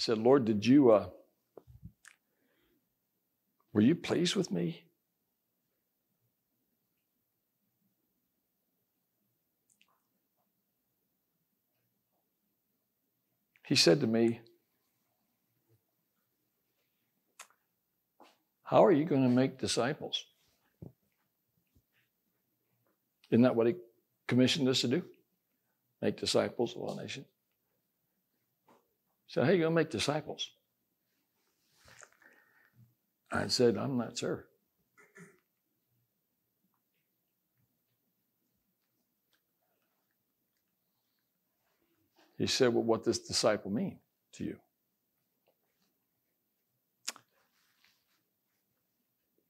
said, Lord, did you, were you pleased with me? He said to me, how are you going to make disciples? Isn't that what he commissioned us to do? Make disciples of all nations. So how are you going to make disciples? I said, I'm not sure. He said, well, what does disciple mean to you?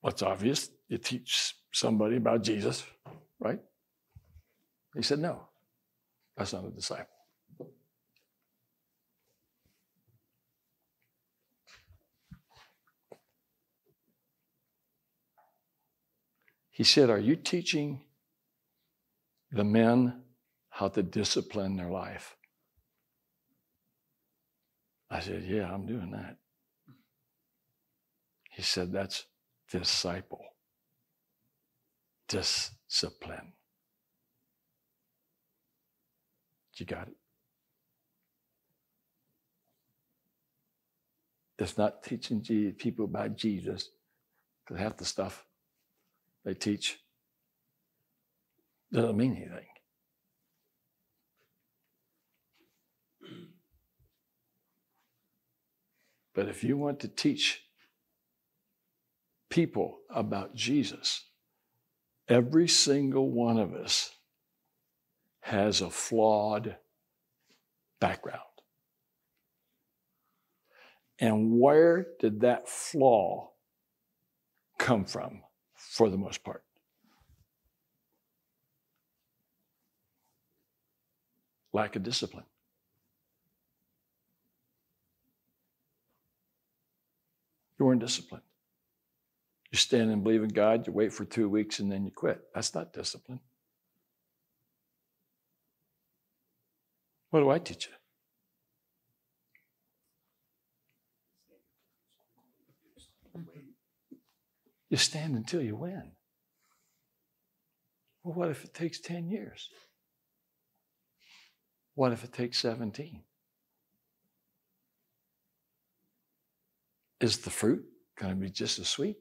Well, it's obvious. You teach somebody about Jesus, right? He said, no, that's not a disciple. He said, are you teaching the men how to discipline their life? I said, yeah, I'm doing that. He said, that's disciple. Discipline. You got it? It's not teaching people about Jesus, because half the stuff they teach doesn't mean anything. But if you want to teach people about Jesus, every single one of us has a flawed background. And where did that flaw come from, for the most part? Lack of discipline. You weren't disciplined. You stand and believe in God, you wait for 2 weeks, and then you quit. That's not discipline. What do I teach you? You stand until you win. Well, what if it takes 10 years? What if it takes 17? Is the fruit going to be just as sweet?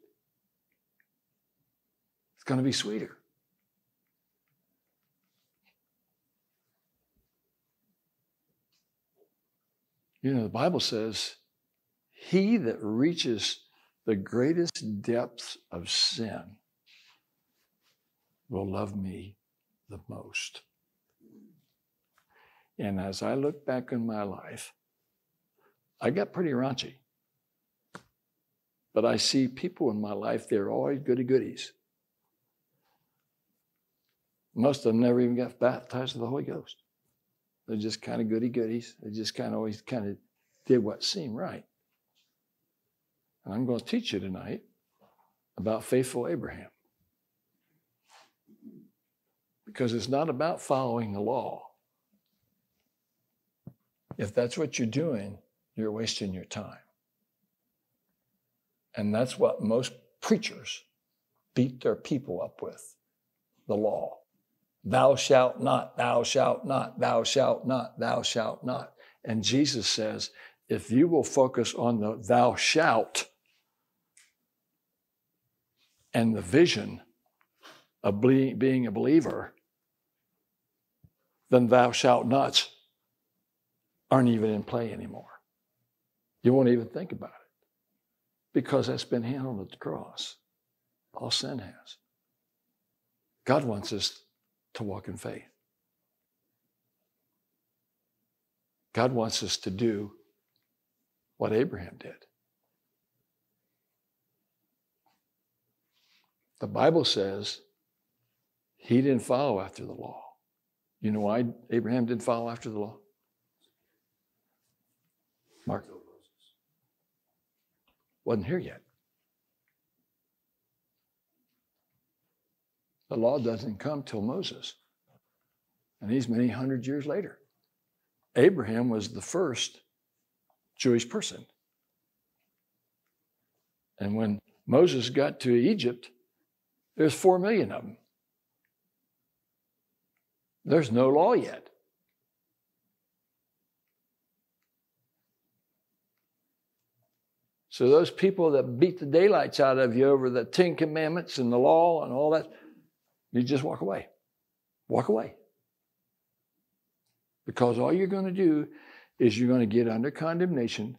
It's going to be sweeter. You know, the Bible says, he that reaches the greatest depths of sin will love me the most. And as I look back on my life, I got pretty raunchy. But I see people in my life, they're always goody goodies. Most of them never even got baptized with the Holy Ghost. They're just kind of goody-goodies. They just kind of always kind of did what seemed right. And I'm going to teach you tonight about faithful Abraham. Because it's not about following the law. If that's what you're doing, you're wasting your time. And that's what most preachers beat their people up with, the law. Thou shalt not, thou shalt not, thou shalt not, thou shalt not. And Jesus says, if you will focus on the thou shalt and the vision of being a believer, then thou shalt nots aren't even in play anymore. You won't even think about it because that's been handled at the cross. All sin has. God wants us to walk in faith. God wants us to do what Abraham did. The Bible says he didn't follow after the law. You know why Abraham didn't follow after the law? Mark? Wasn't here yet. The law doesn't come till Moses. And he's many hundred years later. Abraham was the first Jewish person. And when Moses got to Egypt, there's 4 million of them. There's no law yet. So those people that beat the daylights out of you over the Ten Commandments and the law and all that, you just walk away. Walk away. Because all you're going to do is you're going to get under condemnation.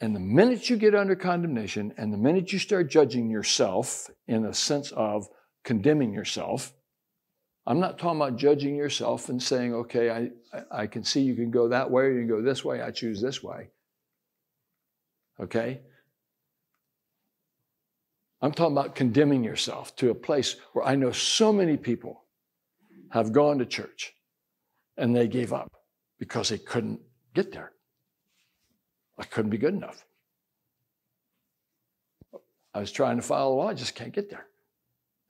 And the minute you get under condemnation and the minute you start judging yourself in a sense of condemning yourself, I'm not talking about judging yourself and saying, okay, I can see you can go that way or you can go this way. I choose this way. Okay? I'm talking about condemning yourself to a place where I know so many people have gone to church and they gave up because they couldn't get there. I couldn't be good enough. I was trying to follow the law, I just can't get there.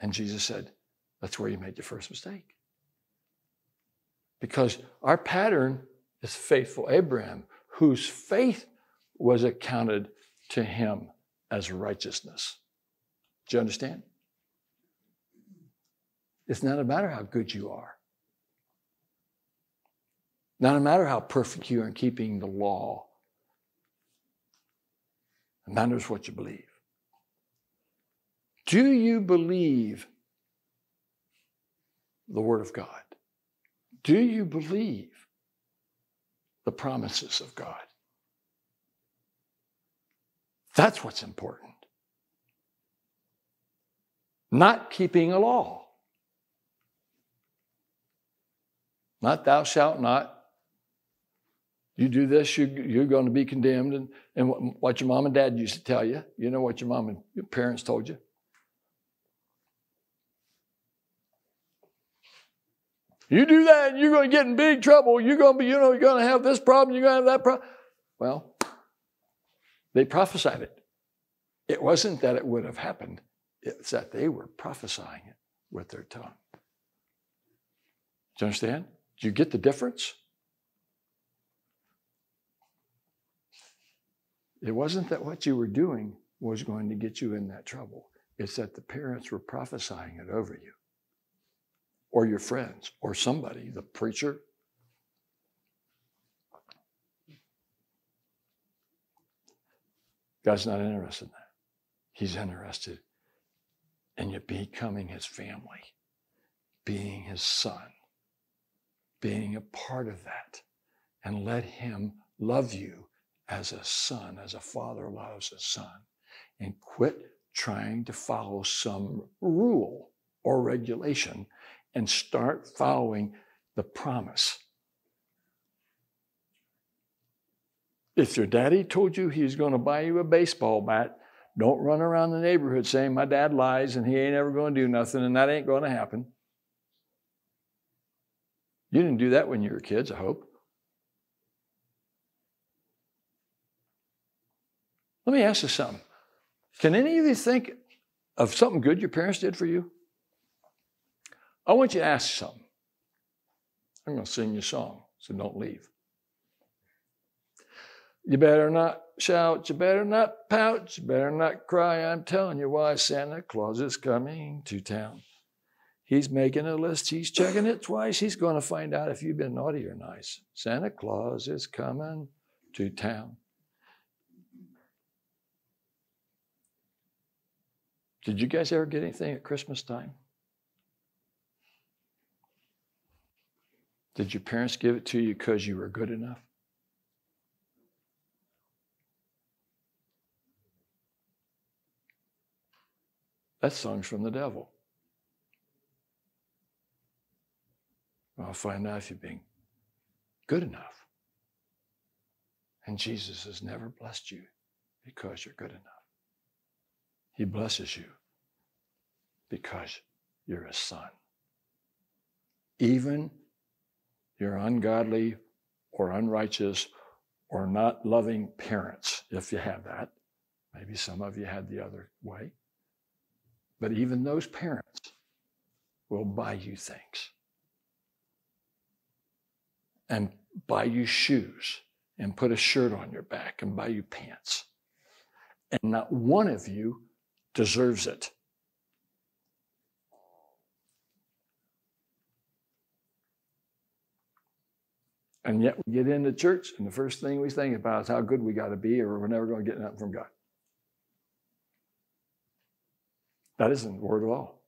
And Jesus said, that's where you made your first mistake. Because our pattern is faithful Abraham, whose faith was accounted to him as righteousness. Do you understand? It's not a matter how good you are. Not a matter how perfect you are in keeping the law. It matters what you believe. Do you believe the Word of God? Do you believe the promises of God? That's what's important. Not keeping a law. Not thou shalt not. You do this, you're going to be condemned. And what your mom and dad used to tell you. You know what your mom and your parents told you. You do that and you're going to get in big trouble. You're going to be, you're going to have this problem. You're going to have that problem. Well, they prophesied it. It wasn't that it would have happened. It's that they were prophesying it with their tongue. Do you understand? Do you get the difference? It wasn't that what you were doing was going to get you in that trouble. It's that the parents were prophesying it over you. Or your friends, or somebody, the preacher. God's not interested in that. He's interested in you becoming His family, being His son, being a part of that, and let Him love you as a son, as a father loves a son, and quit trying to follow some rule or regulation and start following the promise. If your daddy told you he's going to buy you a baseball bat, don't run around the neighborhood saying, my dad lies and he ain't ever going to do nothing and that ain't going to happen. You didn't do that when you were kids, I hope. Let me ask you something. Can any of you think of something good your parents did for you? I want you to ask something. I'm going to sing you a song, so don't leave. You better not shout, you better not pout, you better not cry. I'm telling you why Santa Claus is coming to town. He's making a list, he's checking it twice. He's going to find out if you've been naughty or nice. Santa Claus is coming to town. Did you guys ever get anything at Christmas time? Did your parents give it to you because you were good enough? That song's from the devil. I'll find out if you've been good enough. And Jesus has never blessed you because you're good enough. He blesses you because you're a son. Even your ungodly or unrighteous or not loving parents, if you have that. Maybe some of you had the other way. But even those parents will buy you things and buy you shoes and put a shirt on your back and buy you pants. And not one of you deserves it. And yet we get into church, and the first thing we think about is how good we got to be, or we're never going to get nothing from God. That isn't the word at all.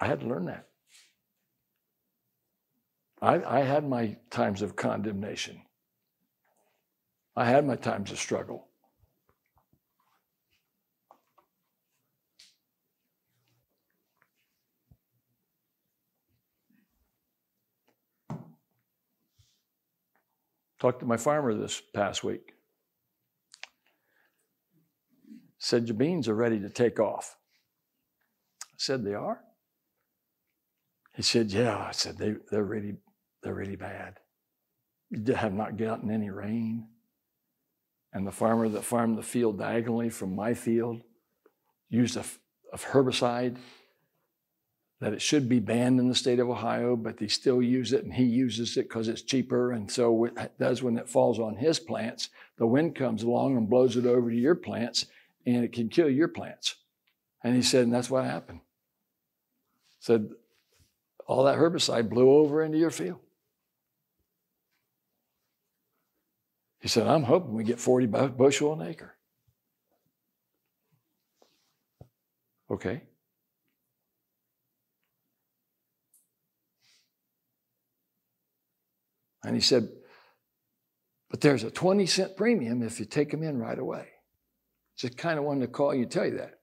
I had to learn that. I had my times of condemnation. I had my times of struggle. Talked to my farmer this past week. Said, your beans are ready to take off. I said, they are? He said, yeah. I said, they're really bad. They have not gotten any rain. And the farmer that farmed the field diagonally from my field used a herbicide that it should be banned in the state of Ohio, but they still use it, and he uses it because it's cheaper. And so what does when it falls on his plants, the wind comes along and blows it over to your plants, and it can kill your plants. And he said, and that's what happened. Said, all that herbicide blew over into your field. He said, I'm hoping we get 40 bushel an acre. Okay. And he said, but there's a 20-cent premium if you take them in right away. Just kind of wanted to call you and tell you that.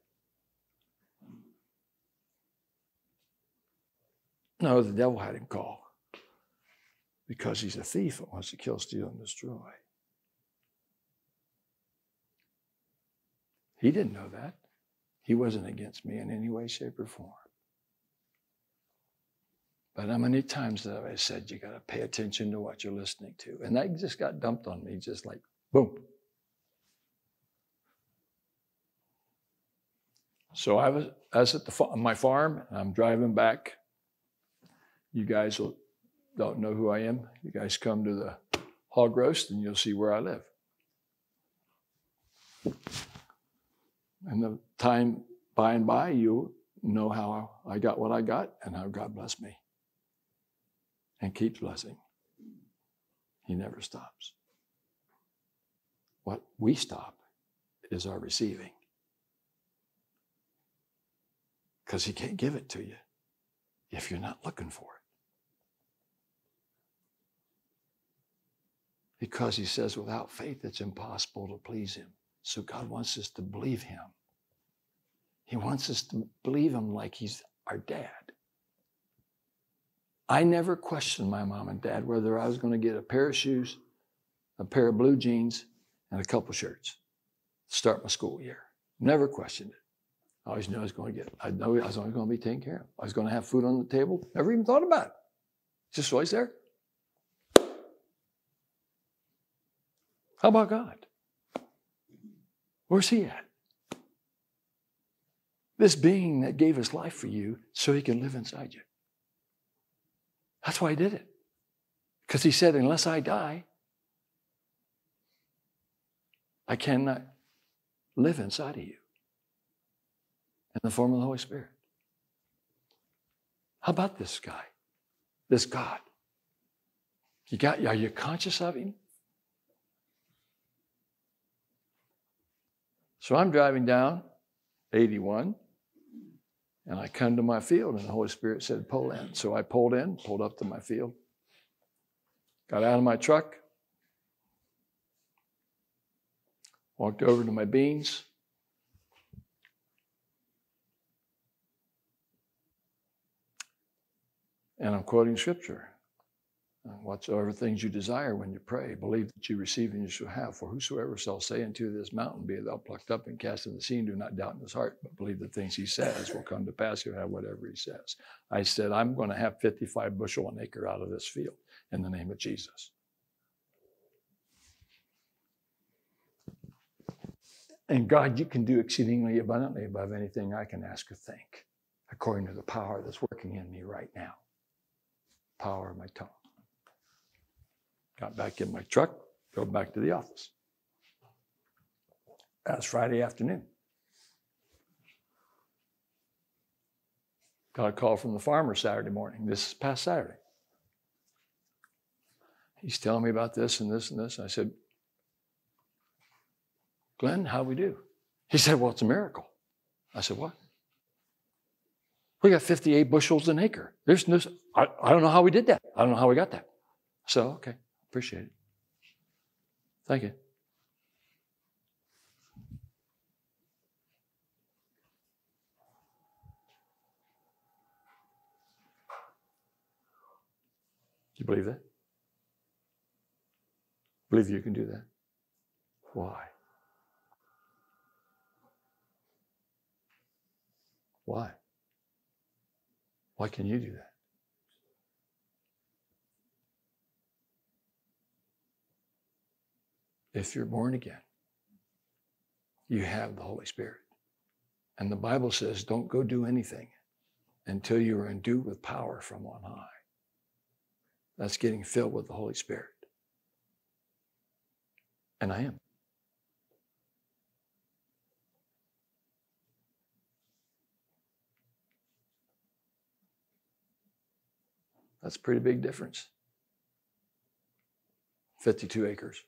No, the devil had him call because he's a thief and wants to kill, steal, and destroy. He didn't know that. He wasn't against me in any way, shape, or form. But how many times have I said, you got to pay attention to what you're listening to? And that just got dumped on me, just like, boom. So I was at my farm, and I'm driving back. You guys don't know who I am. You guys come to the hog roast, and you'll see where I live. And the time by and by, you'll know how I got what I got and how God blessed me. And keeps blessing. He never stops. What we stop is our receiving. Because he can't give it to you if you're not looking for it. Because he says, without faith, it's impossible to please him. So God wants us to believe him. He wants us to believe him like he's our dad. I never questioned my mom and dad whether I was going to get a pair of shoes, a pair of blue jeans, and a couple shirts to start my school year. Never questioned it. I always knew I was always going to be taken care of. I was going to have food on the table. Never even thought about it. Just always there. How about God? Where's he at? This being that gave his life for you so he can live inside you. That's why he did it. Because he said, unless I die, I cannot live inside of you. In the form of the Holy Spirit. How about this guy? This God? Are you conscious of him? So I'm driving down 81, and I come to my field, and the Holy Spirit said, pull in. So I pulled in, pulled up to my field, got out of my truck, walked over to my beans, and I'm quoting scripture. Whatsoever things you desire when you pray, believe that you receive and you shall have. For whosoever shall say unto this mountain, be thou plucked up and cast into the sea, and do not doubt in his heart, but believe the things he says will come to pass. He'll have whatever he says. I said, I'm going to have 55 bushel an acre out of this field in the name of Jesus. And God, you can do exceedingly abundantly above anything I can ask or think, according to the power that's working in me right now. Power of my tongue. Got back in my truck, drove back to the office. That was Friday afternoon. Got a call from the farmer Saturday morning, this past Saturday. He's telling me about this and this and this. I said, Glenn, how'd we do? He said, well, it's a miracle. I said, what? We got 58 bushels an acre. There's no, I don't know how we did that. I don't know how we got that. So, okay, appreciate it. Thank you. Do you believe that? Believe you can do that? Why? Why? Why can you do that? If you're born again, you have the Holy Spirit. And the Bible says, don't go do anything until you are endued with power from on high. That's getting filled with the Holy Spirit. And I am. That's a pretty big difference. 52 acres.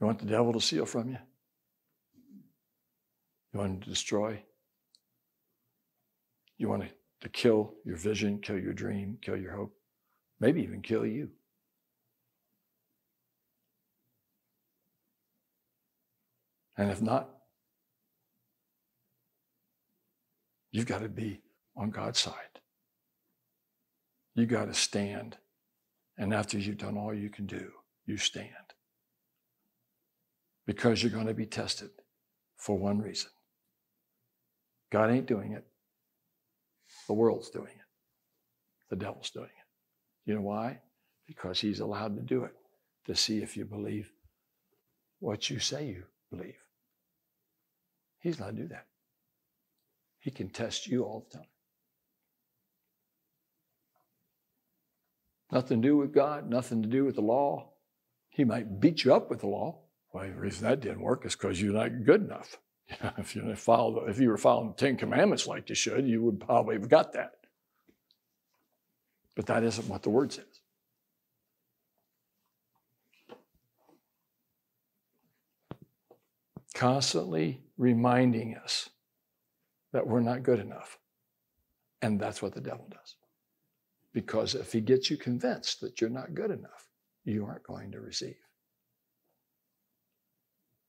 You want the devil to steal from you? You want him to destroy? You want to kill your vision, kill your dream, kill your hope, maybe even kill you. And if not, you've got to be on God's side. You've got to stand. And after you've done all you can do, you stand. Because you're going to be tested for one reason. God ain't doing it. The world's doing it. The devil's doing it. You know why? Because he's allowed to do it to see if you believe what you say you believe. He's allowed to do that. He can test you all the time. Nothing to do with God, nothing to do with the law. He might beat you up with the law. Well, the reason that didn't work is because you're not good enough. If you were following the Ten Commandments like you should, you would probably have got that. But that isn't what the Word says. Constantly reminding us that we're not good enough. And that's what the devil does. Because if he gets you convinced that you're not good enough, you aren't going to receive.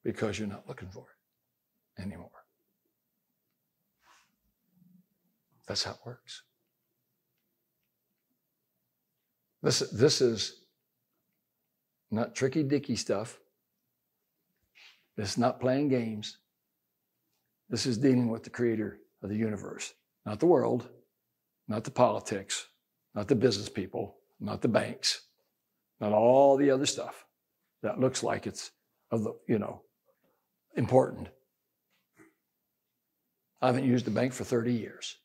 Because you're not looking for it anymore. That's how it works. This is not tricky-dicky stuff. This is not playing games. This is dealing with the creator of the universe, not the world, not the politics, not the business people, not the banks, not all the other stuff that looks like it's of the, important. I haven't used a bank for 30 years.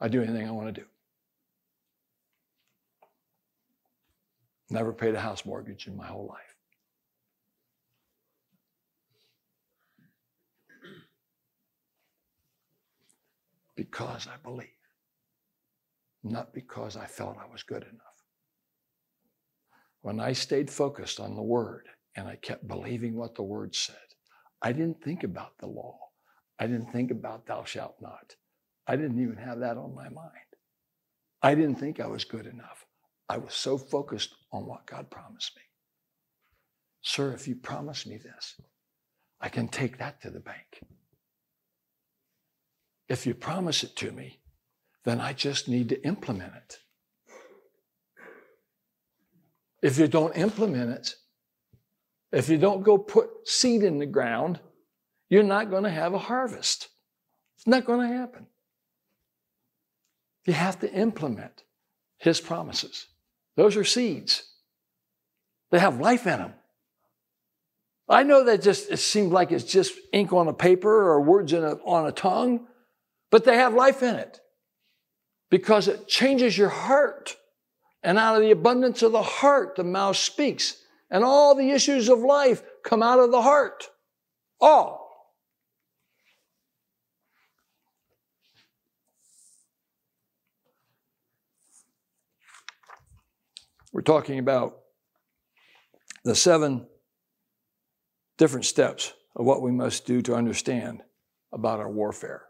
I do anything I want to do. Never paid a house mortgage in my whole life. Because I believe, not because I felt I was good enough. When I stayed focused on the Word, and I kept believing what the Word said. I didn't think about the law. I didn't think about thou shalt not. I didn't even have that on my mind. I didn't think I was good enough. I was so focused on what God promised me. Sir, if you promise me this, I can take that to the bank. If you promise it to me, then I just need to implement it. If you don't implement it, if you don't go put seed in the ground, you're not going to have a harvest. It's not going to happen. You have to implement His promises. Those are seeds. They have life in them. I know that just it seemed like it's just ink on a paper or words on a tongue, but they have life in it because it changes your heart. And out of the abundance of the heart, the mouth speaks. And all the issues of life come out of the heart. All. We're talking about the 7 different steps of what we must do to understand about our warfare.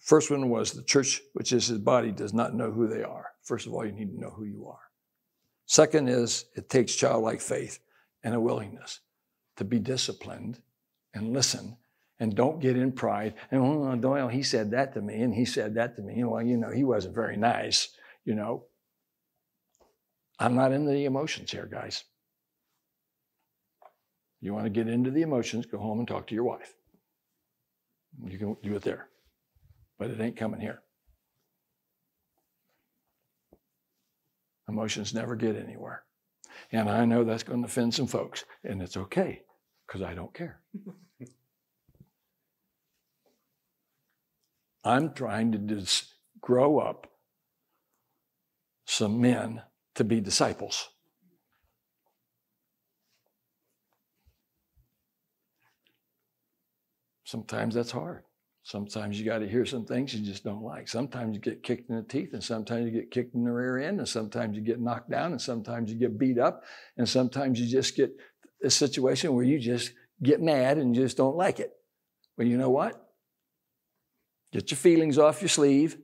First one was the church, which is his body, does not know who they are. First of all, you need to know who you are. Second is it takes childlike faith and a willingness to be disciplined and listen and don't get in pride. And, oh, Doyle, he said that to me and he said that to me. Well, you know, he wasn't very nice, you know. I'm not into the emotions here, guys. You want to get into the emotions, go home and talk to your wife. You can do it there, but it ain't coming here. Emotions never get anywhere. And I know that's going to offend some folks, and it's okay, because I don't care. I'm trying to just grow up some men to be disciples. Sometimes that's hard. Sometimes you got to hear some things you just don't like. Sometimes you get kicked in the teeth, and sometimes you get kicked in the rear end, and sometimes you get knocked down, and sometimes you get beat up, and sometimes you just get a situation where you just get mad and just don't like it. Well, you know what? Get your feelings off your sleeve,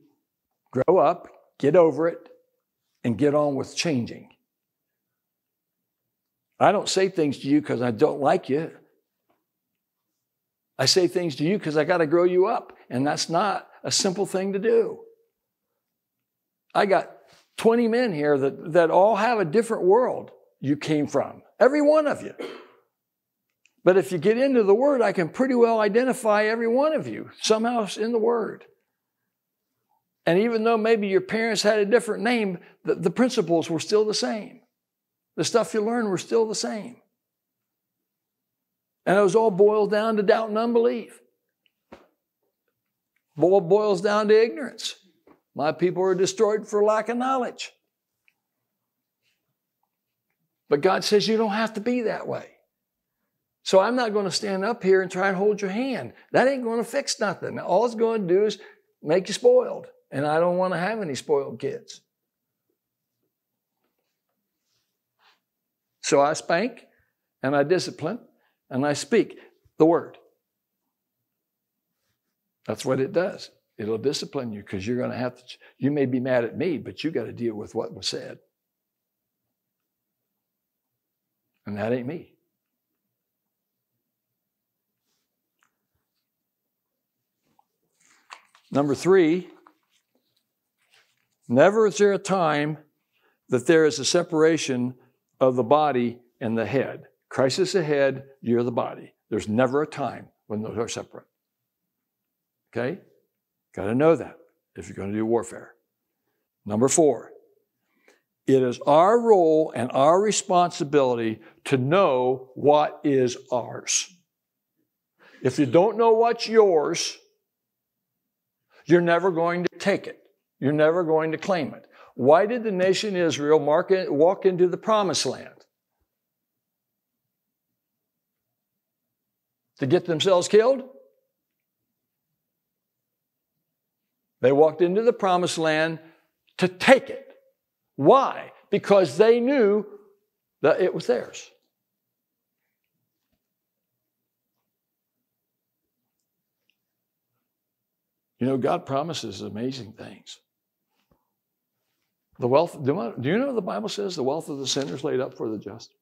grow up, get over it, and get on with changing. I don't say things to you because I don't like you. I say things to you because I got to grow you up, and that's not a simple thing to do. I got 20 men here that all have a different world you came from, every one of you. But if you get into the Word, I can pretty well identify every one of you somehow in the Word. And even though maybe your parents had a different name, the principles were still the same. The stuff you learned were still the same. And it was all boiled down to doubt and unbelief. All boils down to ignorance. My people are destroyed for lack of knowledge. But God says you don't have to be that way. So I'm not going to stand up here and try and hold your hand. That ain't going to fix nothing. All it's going to do is make you spoiled. And I don't want to have any spoiled kids. So I spank and I discipline. And I speak the Word. That's what it does. It'll discipline you because you're going to have to, you may be mad at me, but you got to deal with what was said. And that ain't me. Number 3, never is there a time that there is a separation of the body and the head. Crisis ahead, you're the body. There's never a time when those are separate. Okay? Got to know that if you're going to do warfare. Number 4, it is our role and our responsibility to know what is ours. If you don't know what's yours, you're never going to take it. You're never going to claim it. Why did the nation Israel walk into the promised land? To get themselves killed? They walked into the promised land to take it. Why? Because they knew that it was theirs. You know, God promises amazing things. The wealth, do you know what the Bible says? The wealth of the sinner is laid up for the just.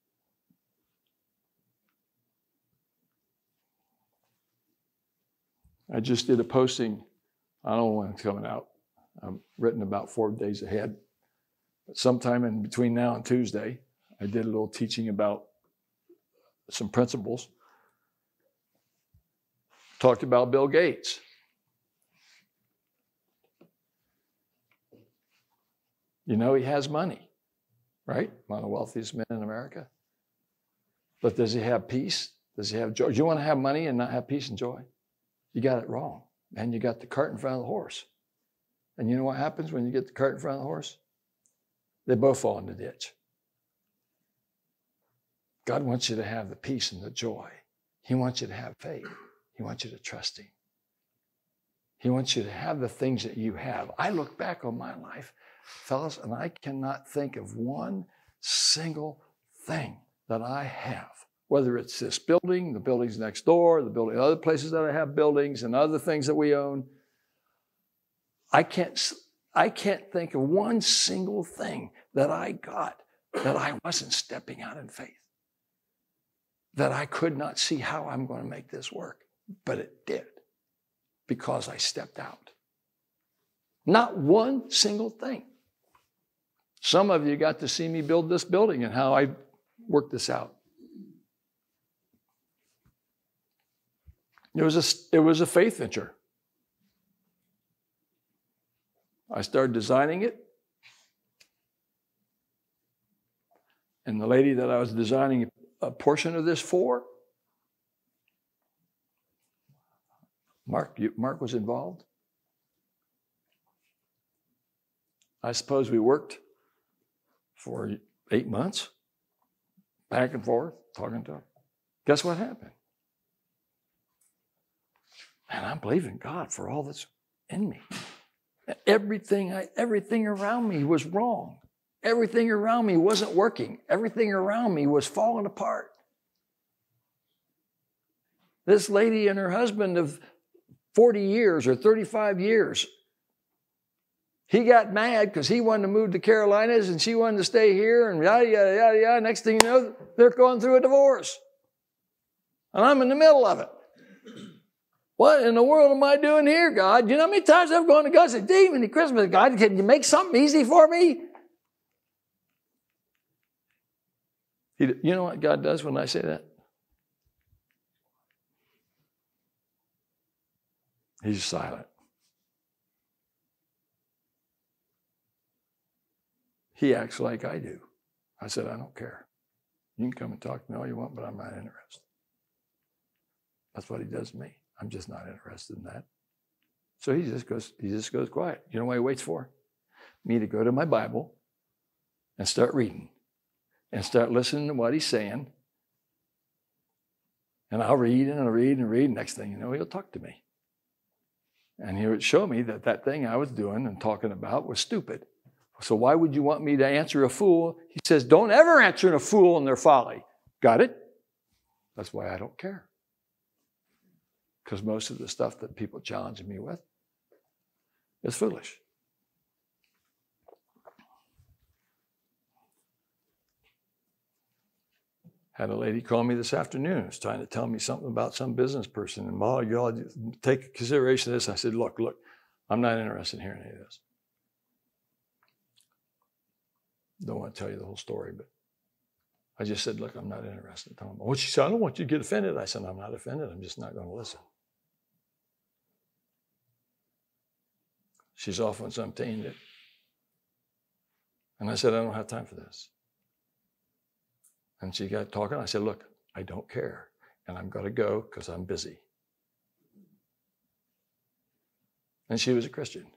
I just did a posting. I don't know when it's coming out. I've written about 4 days ahead. But sometime in between now and Tuesday, I did a little teaching about some principles. Talked about Bill Gates. You know he has money, right? One of the wealthiest men in America. But does he have peace? Does he have joy? Do you want to have money and not have peace and joy? You got it wrong. And you got the cart in front of the horse. And you know what happens when you get the cart in front of the horse? They both fall in the ditch. God wants you to have the peace and the joy. He wants you to have faith. He wants you to trust him. He wants you to have the things that you have. I look back on my life, fellas, and I cannot think of one single thing that I have, whether it's this building, the buildings next door, the building, other places that I have buildings and other things that we own. I can't think of one single thing that I got that I wasn't stepping out in faith, that I could not see how I'm going to make this work. But it did, because I stepped out. Not one single thing. Some of you got to see me build this building and how I worked this out. It was a faith venture. I started designing it. And the lady that I was designing a portion of this for, Mark was involved. I suppose we worked for 8 months, back and forth, talking to him. Guess what happened? And I'm believing God for all that's in me. Everything around me was wrong. Everything around me wasn't working. Everything around me was falling apart. This lady and her husband of 40 years or 35 years, he got mad because he wanted to move to Carolinas and she wanted to stay here and yada, yada, yada, yada. Next thing you know, they're going through a divorce. And I'm in the middle of it. What in the world am I doing here, God? You know how many times I've gone to God and said, "Demon, at Christmas, God, can you make something easy for me?" You know what God does when I say that? He's silent. He acts like I do. I said, "I don't care. You can come and talk to me all you want, but I'm not interested." That's what he does to me. I'm just not interested in that. So he just goes quiet. You know what he waits for? Me to go to my Bible and start reading and start listening to what he's saying. And I'll read and I'll read and read. Next thing you know, he'll talk to me. And he would show me that that thing I was doing and talking about was stupid. So why would you want me to answer a fool? He says, "Don't ever answer a fool in their folly." Got it? That's why I don't care. Because most of the stuff that people challenge me with is foolish. Had a lady call me this afternoon. Was trying to tell me something about some business person. And, "Ma, you all take consideration of this." I said, look, I'm not interested in hearing any of this. Don't want to tell you the whole story, but I just said, "Look, I'm not interested." "Oh," she said, "I don't want you to get offended." I said, "I'm not offended. I'm just not going to listen." She's off on something. And I said, "I don't have time for this." And she got talking. I said, "Look, I don't care. And I'm going to go because I'm busy." And she was a Christian.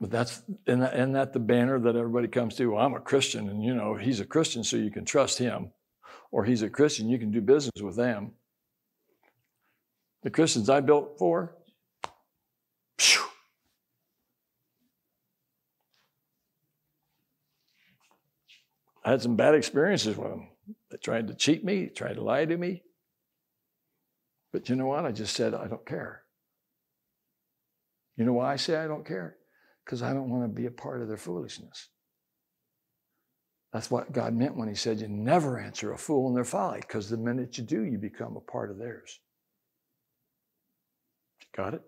But that's, isn't that the banner that everybody comes to? "Well, I'm a Christian, and, you know, he's a Christian, so you can trust him." Or, "He's a Christian, you can do business with them." The Christians I built for, phew. I had some bad experiences with them. They tried to cheat me, tried to lie to me. But you know what? I just said, "I don't care." You know why I say I don't care? Because I don't want to be a part of their foolishness. That's what God meant when he said you never answer a fool in their folly, because the minute you do, you become a part of theirs. Got it?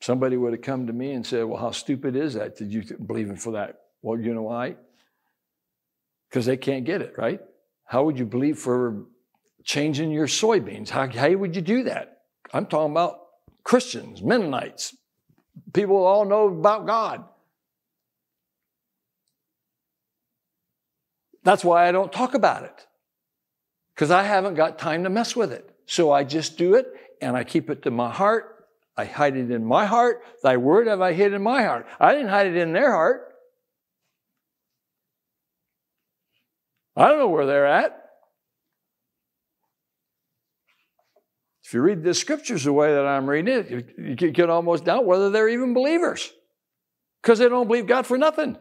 Somebody would have come to me and said, "Well, how stupid is that? Did you believe him for that?" Well, you know why? Because they can't get it, right? How would you believe for changing your soybeans? How would you do that? I'm talking about Christians, Mennonites, people who all know about God. That's why I don't talk about it, because I haven't got time to mess with it. So I just do it, and I keep it to my heart. I hide it in my heart. Thy word have I hid in my heart. I didn't hide it in their heart. I don't know where they're at. If you read the scriptures the way that I'm reading it, you can almost doubt whether they're even believers, because they don't believe God for nothing.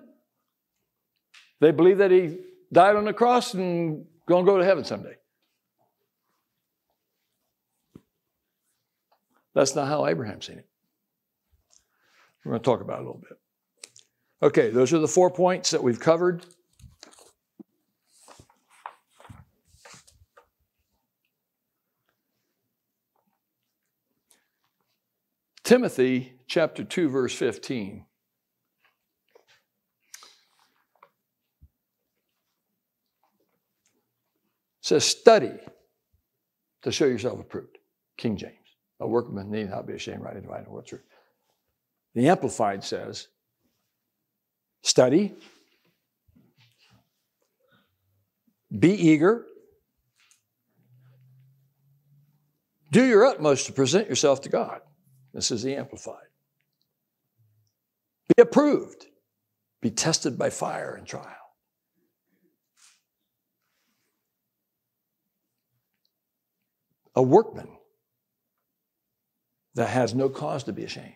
They believe that he died on the cross and going to go to heaven someday. That's not how Abraham's seen it. We're going to talk about it a little bit. Okay, those are the 4 points that we've covered. Timothy chapter 2, verse 15. Says, study to show yourself approved. King James. A workman need not be ashamed, rightly dividing the word of truth. The Amplified says, study, be eager, do your utmost to present yourself to God. This is the Amplified. Be approved. Be tested by fire and trial. A workman that has no cause to be ashamed.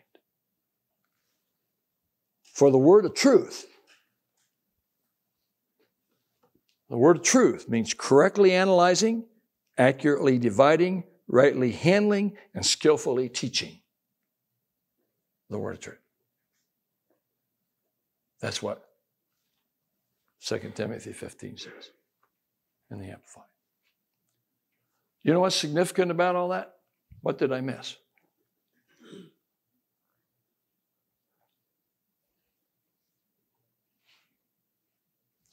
For the word of truth means correctly analyzing, accurately dividing, rightly handling, and skillfully teaching. The word of truth. That's what 2 Timothy 15 says in the Amplified. You know what's significant about all that? What did I miss?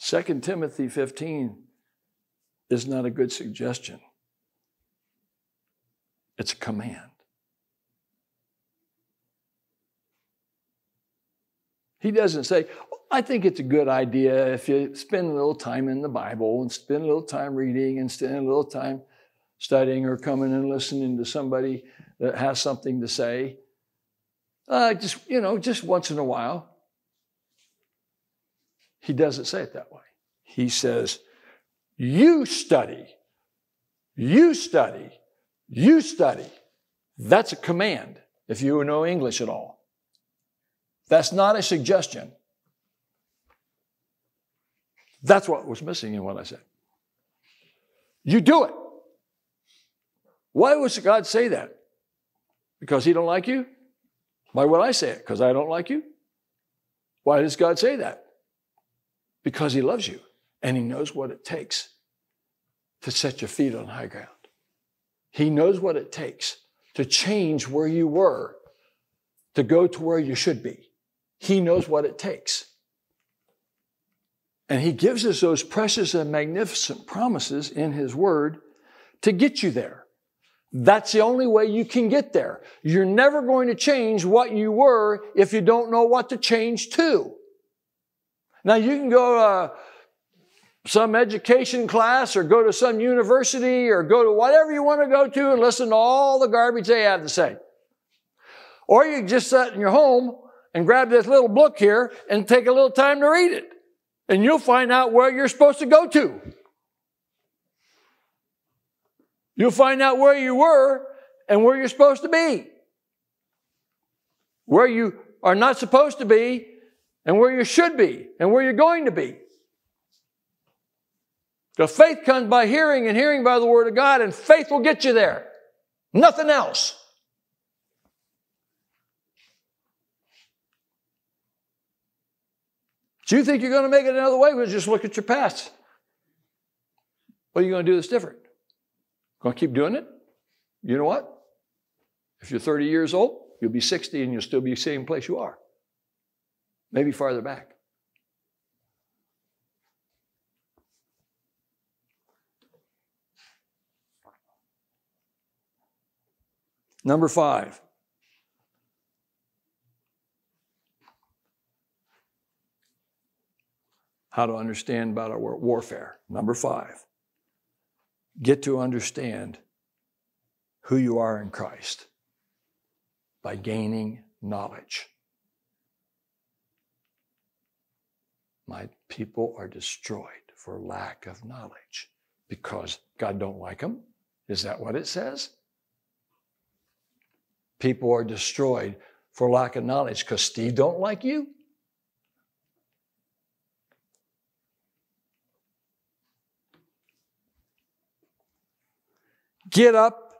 Second Timothy 15 is not a good suggestion. It's a command. He doesn't say, well, I think it's a good idea if you spend a little time in the Bible and spend a little time reading and spend a little time studying or coming and listening to somebody that has something to say. Just once in a while. He doesn't say it that way. He says, you study, you study, you study. That's a command, if you know English at all. That's not a suggestion. That's what was missing in what I said. You do it. Why would God say that? Because he don't like you? Why would I say it? Because I don't like you? Why does God say that? Because he loves you, and he knows what it takes to set your feet on high ground. He knows what it takes to change where you were, to go to where you should be. He knows what it takes. And he gives us those precious and magnificent promises in his word to get you there. That's the only way you can get there. You're never going to change what you were if you don't know what to change to. Now, you can go to some education class or go to some university or go to whatever you want to go to and listen to all the garbage they have to say. Or you can just sit in your home and grab this little book here and take a little time to read it. And you'll find out where you're supposed to go to. You'll find out where you were and where you're supposed to be. Where you are not supposed to be, and where you should be, and where you're going to be. The faith comes by hearing, and hearing by the word of God, and faith will get you there. Nothing else. Do you think you're going to make it another way? Well, just look at your past. What are you going to do that's different? Going to keep doing it? You know what? If you're 30 years old, you'll be 60, and you'll still be the same place you are. Maybe farther back. Number 5. how to understand about our warfare. Number 5, get to understand who you are in Christ by gaining knowledge. My people are destroyed for lack of knowledge because God don't like them. Is that what it says? People are destroyed for lack of knowledge because Steve don't like you. Get up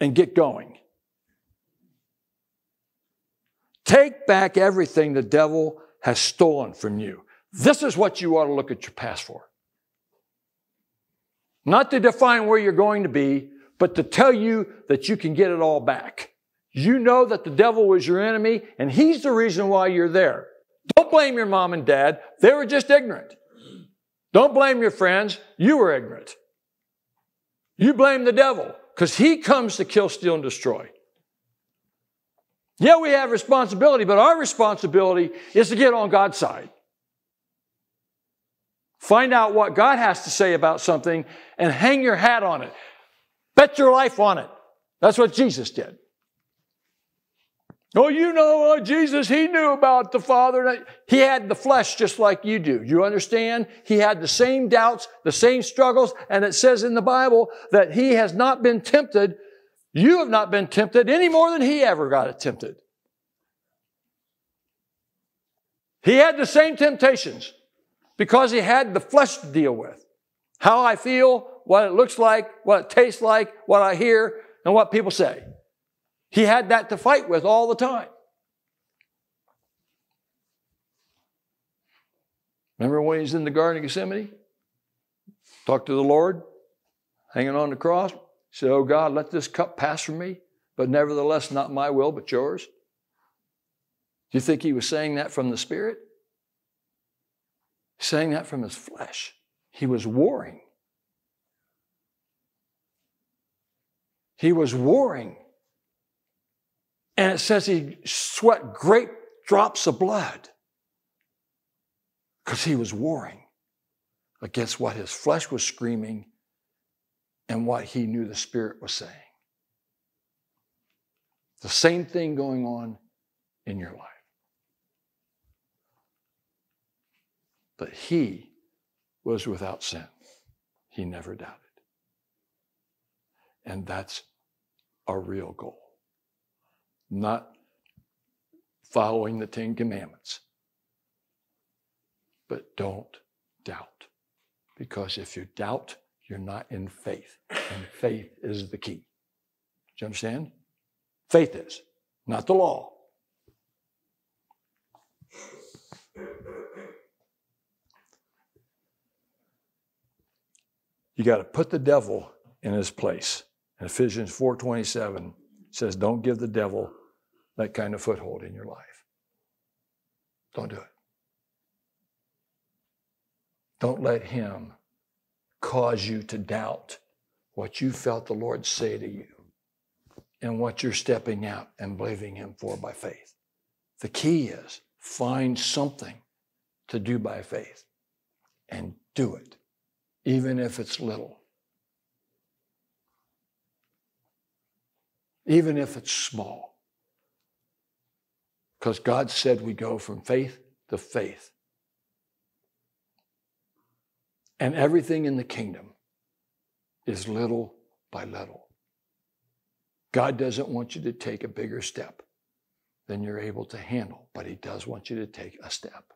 and get going. Take back everything the devil has stolen from you. This is what you ought to look at your past for. Not to define where you're going to be, but to tell you that you can get it all back. You know that the devil was your enemy, and he's the reason why you're there. Don't blame your mom and dad. They were just ignorant. Don't blame your friends. You were ignorant. You blame the devil because he comes to kill, steal, and destroy. Yeah, we have responsibility, but our responsibility is to get on God's side. Find out what God has to say about something and hang your hat on it. Bet your life on it. That's what Jesus did. Oh, you know, Jesus, he knew about the Father. He had the flesh just like you do. You understand? He had the same doubts, the same struggles, and it says in the Bible that he has not been tempted. You have not been tempted any more than he ever got tempted. He had the same temptations because he had the flesh to deal with. How I feel, what it looks like, what it tastes like, what I hear, and what people say. He had that to fight with all the time. Remember when he's in the Garden of Gethsemane? Talked to the Lord, hanging on the cross. He said, oh God, let this cup pass from me, but nevertheless, not my will, but yours. Do you think he was saying that from the Spirit? He's saying that from his flesh. He was warring. He was warring. And it says he sweat great drops of blood because he was warring against what his flesh was screaming and what he knew the Spirit was saying. The same thing going on in your life. But he was without sin. He never doubted. And that's our real goal. Not following the 10 commandments. But don't doubt. Because if you doubt, you're not in faith. And faith is the key. Do you understand? Faith is, not the law. You got to put the devil in his place. In Ephesians 4:27 says, don't give the devil that kind of foothold in your life. Don't do it. Don't let him cause you to doubt what you felt the Lord say to you and what you're stepping out and believing him for by faith. The key is find something to do by faith and do it, even if it's little. Even if it's small. Because God said we go from faith to faith. And everything in the kingdom is little by little. God doesn't want you to take a bigger step than you're able to handle, but he does want you to take a step.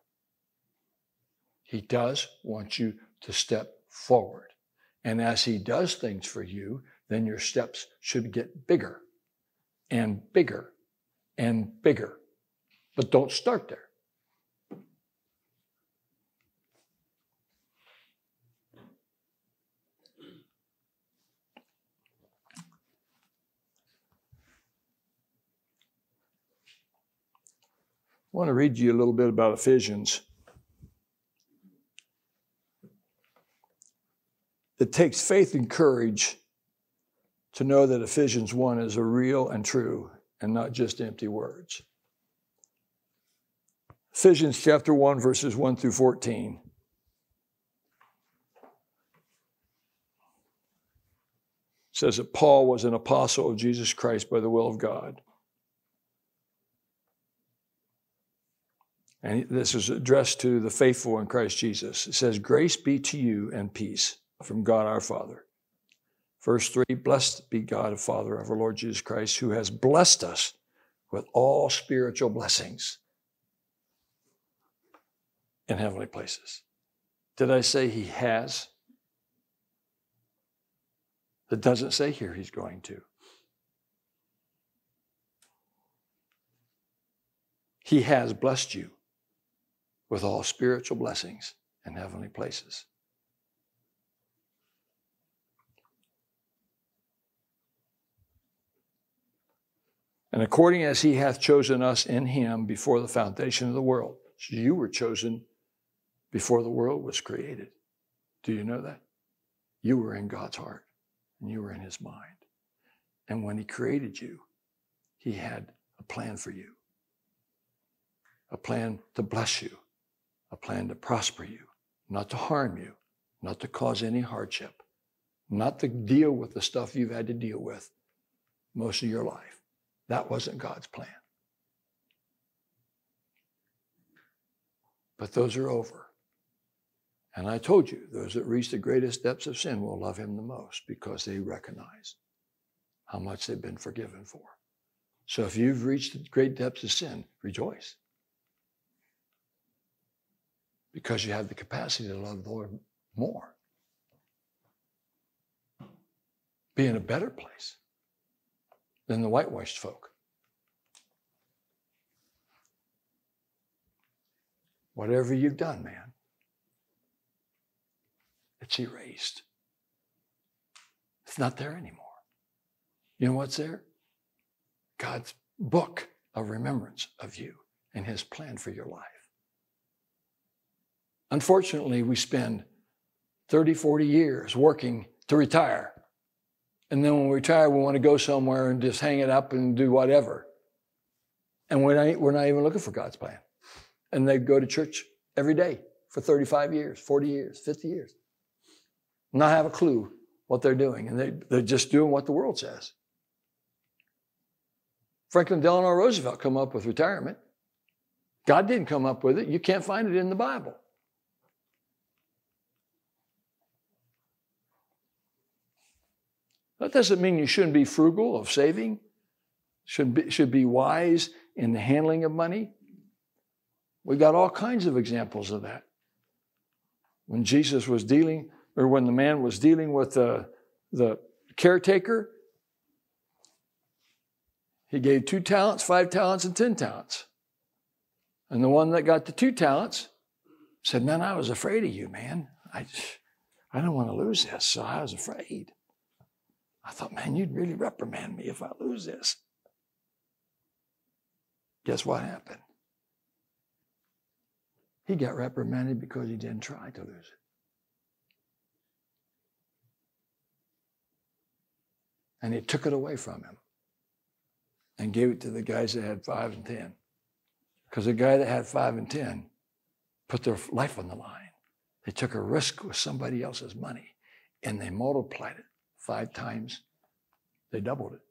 He does want you to step forward. And as he does things for you, then your steps should get bigger. And bigger, and bigger. But don't start there. I want to read you a little bit about Ephesians. It takes faith and courage to know that Ephesians 1 is a real and true and not just empty words. Ephesians chapter 1, verses 1 through 14. It says that Paul was an apostle of Jesus Christ by the will of God. And this is addressed to the faithful in Christ Jesus. It says, grace be to you and peace from God our Father. Verse 3, blessed be God, the Father of our Lord Jesus Christ, who has blessed us with all spiritual blessings in heavenly places. Did I say he has? It doesn't say here he's going to. He has blessed you with all spiritual blessings in heavenly places. And according as he hath chosen us in him before the foundation of the world. So you were chosen before the world was created. Do you know that? You were in God's heart and you were in his mind. And when he created you, he had a plan for you. A plan to bless you. A plan to prosper you, not to harm you, not to cause any hardship, not to deal with the stuff you've had to deal with most of your life. That wasn't God's plan. But those are over. And I told you, those that reach the greatest depths of sin will love him the most because they recognize how much they've been forgiven for. So if you've reached the great depths of sin, rejoice. Because you have the capacity to love the Lord more. Be in a better place than the whitewashed folk. Whatever you've done, man, it's erased. It's not there anymore. You know what's there? God's book of remembrance of you and his plan for your life. Unfortunately, we spend 30, 40 years working to retire. And then when we retire, we want to go somewhere and just hang it up and do whatever. And we're not even looking for God's plan. And they go to church every day for 35 years, 40 years, 50 years. Not have a clue what they're doing. And they're just doing what the world says. Franklin Delano Roosevelt come up with retirement. God didn't come up with it. You can't find it in the Bible. That doesn't mean you shouldn't be frugal of saving, should be wise in the handling of money. We've got all kinds of examples of that. When Jesus was dealing, or when the man was dealing with the caretaker, he gave 2 talents, 5 talents, and 10 talents. And the one that got the 2 talents said, man, I was afraid of you, man. I don't want to lose this, so I was afraid. I thought, man, you'd really reprimand me if I lose this. Guess what happened? He got reprimanded because he didn't try to lose it. And he took it away from him and gave it to the guys that had 5 and 10. Because the guy that had 5 and 10 put their life on the line. They took a risk with somebody else's money and they multiplied it. 5 times, they doubled it.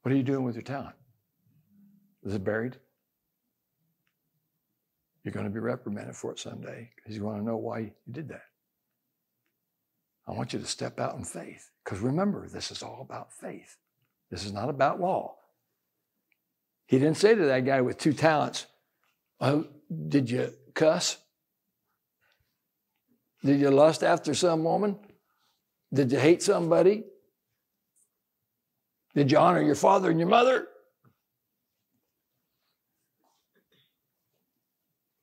What are you doing with your talent? Is it buried? You're going to be reprimanded for it someday because you want to know why you did that. I want you to step out in faith because remember, this is all about faith. This is not about law. He didn't say to that guy with 2 talents, oh, did you cuss? Did you lust after some woman? Did you hate somebody? Did you honor your father and your mother?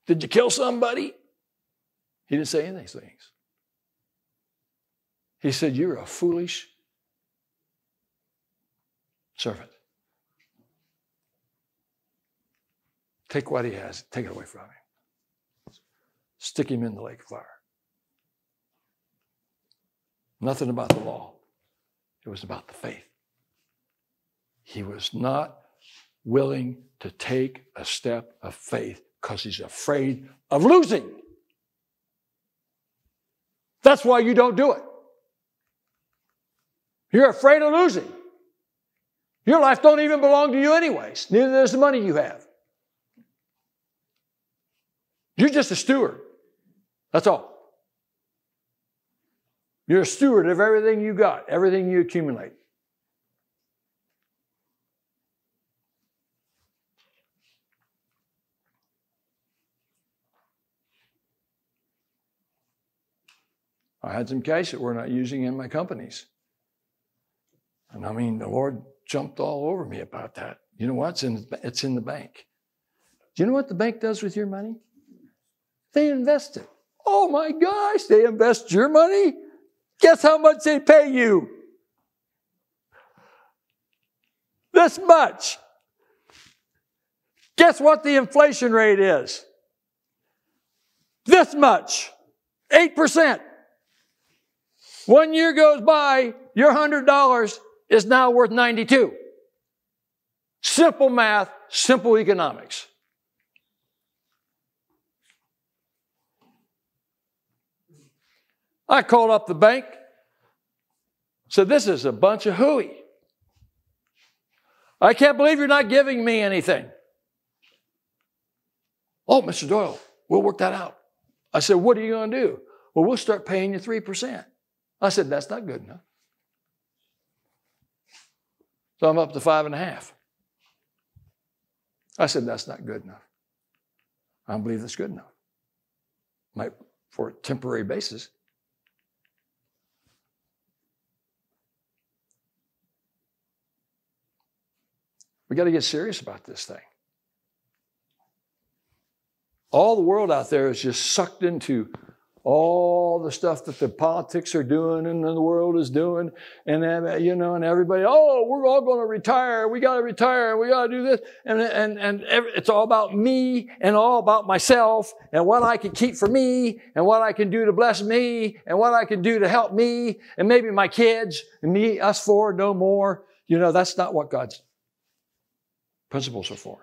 Did you kill somebody? He didn't say any of these things. He said, you're a foolish servant. Take what he has, take it away from him. Stick him in the lake of fire. Nothing about the law. It was about the faith. He was not willing to take a step of faith because he's afraid of losing. That's why you don't do it. You're afraid of losing. Your life don't even belong to you anyways. Neither does the money you have. You're just a steward. That's all. You're a steward of everything you got, everything you accumulate. I had some cash that we're not using in my companies. And I mean, the Lord jumped all over me about that. You know what? It's in the bank. Do you know what the bank does with your money? They invest it. Oh my gosh, they invest your money? Guess how much they pay you? This much. Guess what the inflation rate is? This much. 8%. 1 year goes by, your $100 is now worth $92. Simple math, simple economics. I called up the bank, said, this is a bunch of hooey. I can't believe you're not giving me anything. Oh, Mr. Doyle, we'll work that out. I said, what are you going to do? Well, we'll start paying you 3%. I said, that's not good enough. So I'm up to 5.5. I said, that's not good enough. I don't believe that's good enough. Might for a temporary basis. We got to get serious about this thing. All the world out there is just sucked into all the stuff that the politics are doing and the world is doing, and you know, and everybody, oh, we're all going to retire. We got to retire. We got to do this, and it's all about me and all about myself and what I can keep for me and what I can do to bless me and what I can do to help me and maybe my kids and me, us four, no more. You know, that's not what God's principles are for.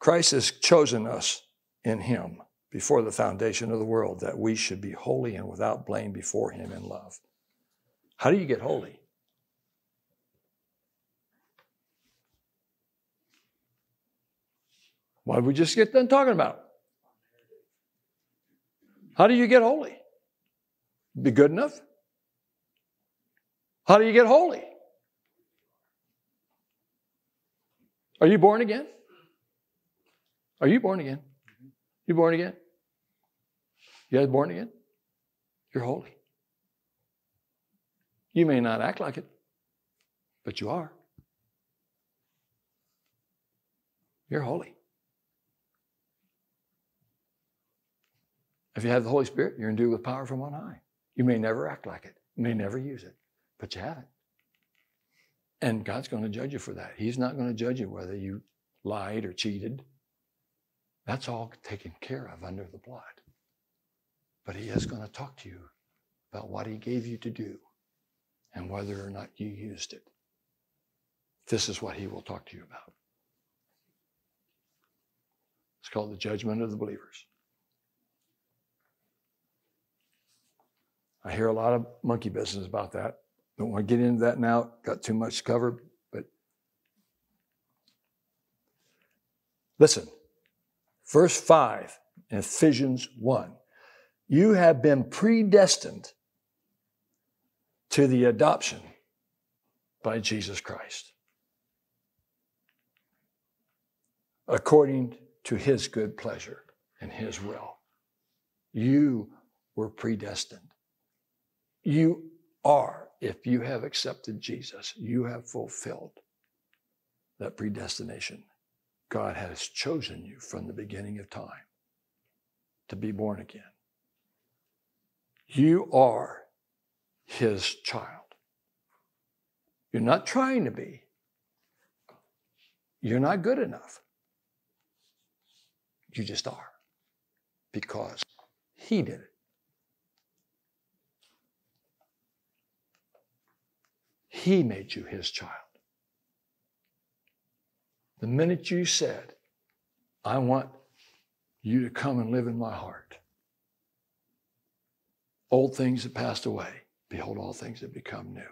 Christ has chosen us in him before the foundation of the world that we should be holy and without blame before him in love. How do you get holy? Why did we just get done talking about it? How do you get holy? Be good enough? How do you get holy? Are you born again? Are you born again? You born again? You guys born again? You're holy. You may not act like it, but you are. You're holy. If you have the Holy Spirit, you're endued with power from on high. You may never act like it. You may never use it, but you have it. And God's going to judge you for that. He's not going to judge you whether you lied or cheated. That's all taken care of under the blood. But he is going to talk to you about what he gave you to do and whether or not you used it. This is what he will talk to you about. It's called the judgment of the believers. I hear a lot of monkey business about that. Don't want to get into that now. Got too much covered. But listen. Verse 5 in Ephesians 1. You have been predestined to the adoption by Jesus Christ, according to his good pleasure and his will. You were predestined. You are, if you have accepted Jesus, you have fulfilled that predestination. God has chosen you from the beginning of time to be born again. You are his child. You're not trying to be. You're not good enough. You just are. Because he did it. He made you his child. The minute you said, I want you to come and live in my heart, old things have passed away. Behold, all things have become new.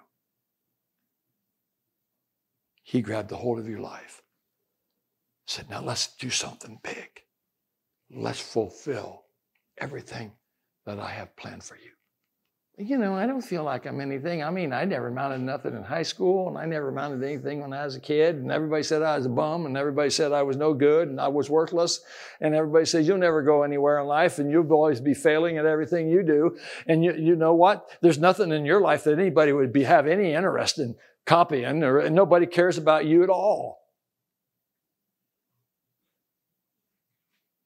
He grabbed the hold of your life. Said, now let's do something big. Let's fulfill everything that I have planned for you. You know, I don't feel like I'm anything. I mean, I never amounted to nothing in high school, and I never amounted to anything when I was a kid, and everybody said I was a bum, and everybody said I was no good, and I was worthless, and everybody says you'll never go anywhere in life, and you'll always be failing at everything you do, and you know what? There's nothing in your life that anybody would have any interest in copying, and nobody cares about you at all.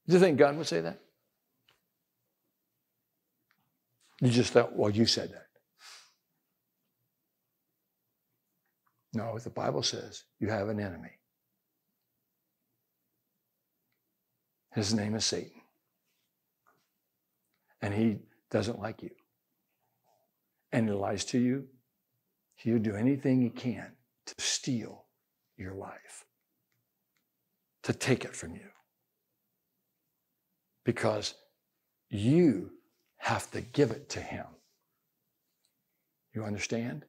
Do you think God would say that? You just thought, well, you said that. No, the Bible says you have an enemy. His name is Satan. And he doesn't like you. And he lies to you. He'll do anything he can to steal your life, to take it from you. Because you have to give it to him. You understand?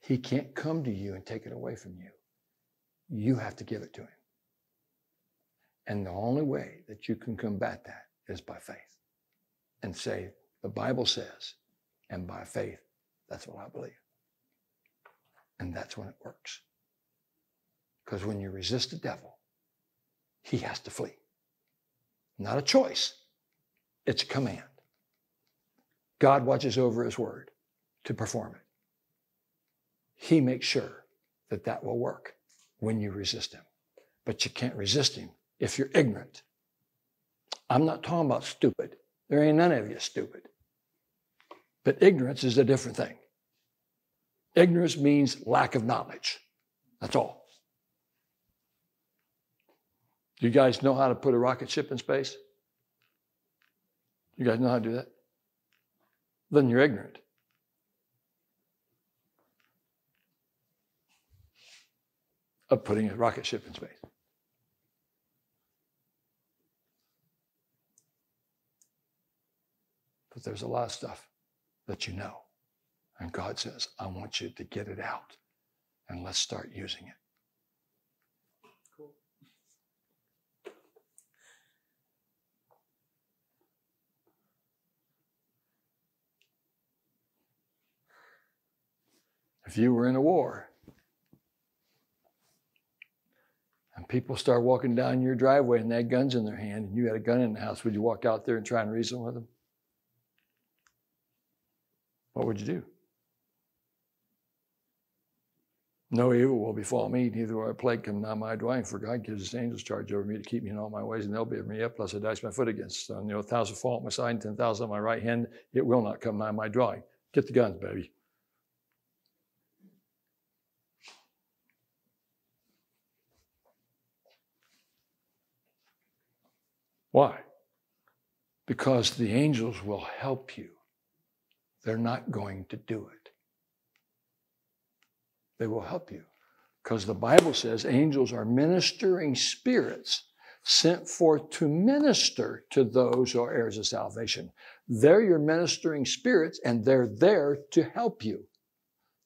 He can't come to you and take it away from you. You have to give it to him. And the only way that you can combat that is by faith. And say, the Bible says, and by faith, that's what I believe. And that's when it works. Because when you resist the devil, he has to flee. Not a choice. It's a command. God watches over his word to perform it. He makes sure that that will work when you resist him. But you can't resist him if you're ignorant. I'm not talking about stupid. There ain't none of you stupid. But ignorance is a different thing. Ignorance means lack of knowledge. That's all. Do you guys know how to put a rocket ship in space? You guys know how to do that? Then you're ignorant. Of putting a rocket ship in space. But there's a lot of stuff that you know. And God says, I want you to get it out. And let's start using it. Cool. If you were in a war and people start walking down your driveway and they had guns in their hand and you had a gun in the house, would you walk out there and try and reason with them? What would you do? No evil will befall me, neither will a plague come nigh my dwelling, for God gives his angels charge over me to keep me in all my ways, and they'll bear me up, lest I dash my foot against the stone. You know, 1,000 fall at my side and 10,000 on my right hand, it will not come nigh my dwelling. Get the guns, baby. Why? Because the angels will help you. They're not going to do it. They will help you. Because the Bible says angels are ministering spirits sent forth to minister to those who are heirs of salvation. They're your ministering spirits and they're there to help you.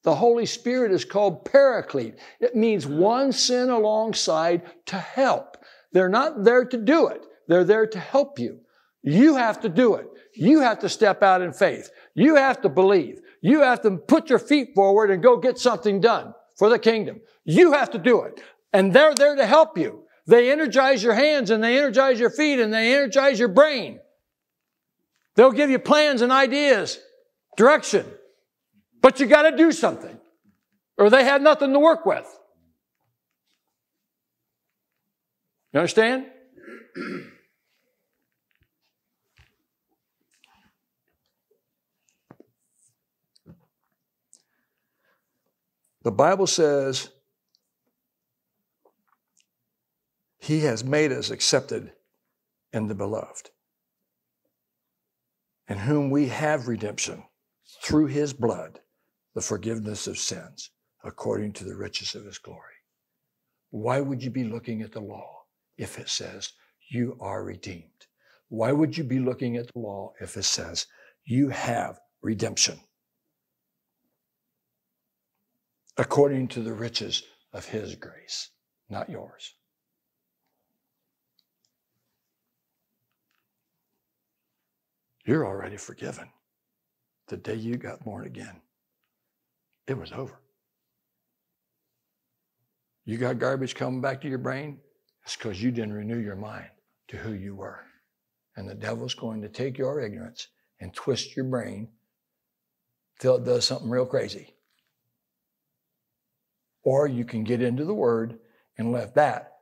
The Holy Spirit is called Paraclete. It means one sin alongside to help. They're not there to do it. They're there to help you. You have to do it. You have to step out in faith. You have to believe. You have to put your feet forward and go get something done for the kingdom. You have to do it. And they're there to help you. They energize your hands and they energize your feet and they energize your brain. They'll give you plans and ideas, direction. But you got to do something or they have nothing to work with. You understand? The Bible says he has made us accepted in the beloved, in whom we have redemption through his blood, the forgiveness of sins, according to the riches of his glory. Why would you be looking at the law if it says you are redeemed? Why would you be looking at the law if it says you have redemption? According to the riches of his grace, not yours. You're already forgiven. The day you got born again, it was over. You got garbage coming back to your brain? It's because you didn't renew your mind to who you were. And the devil's going to take your ignorance and twist your brain till it does something real crazy. Or you can get into the Word and let that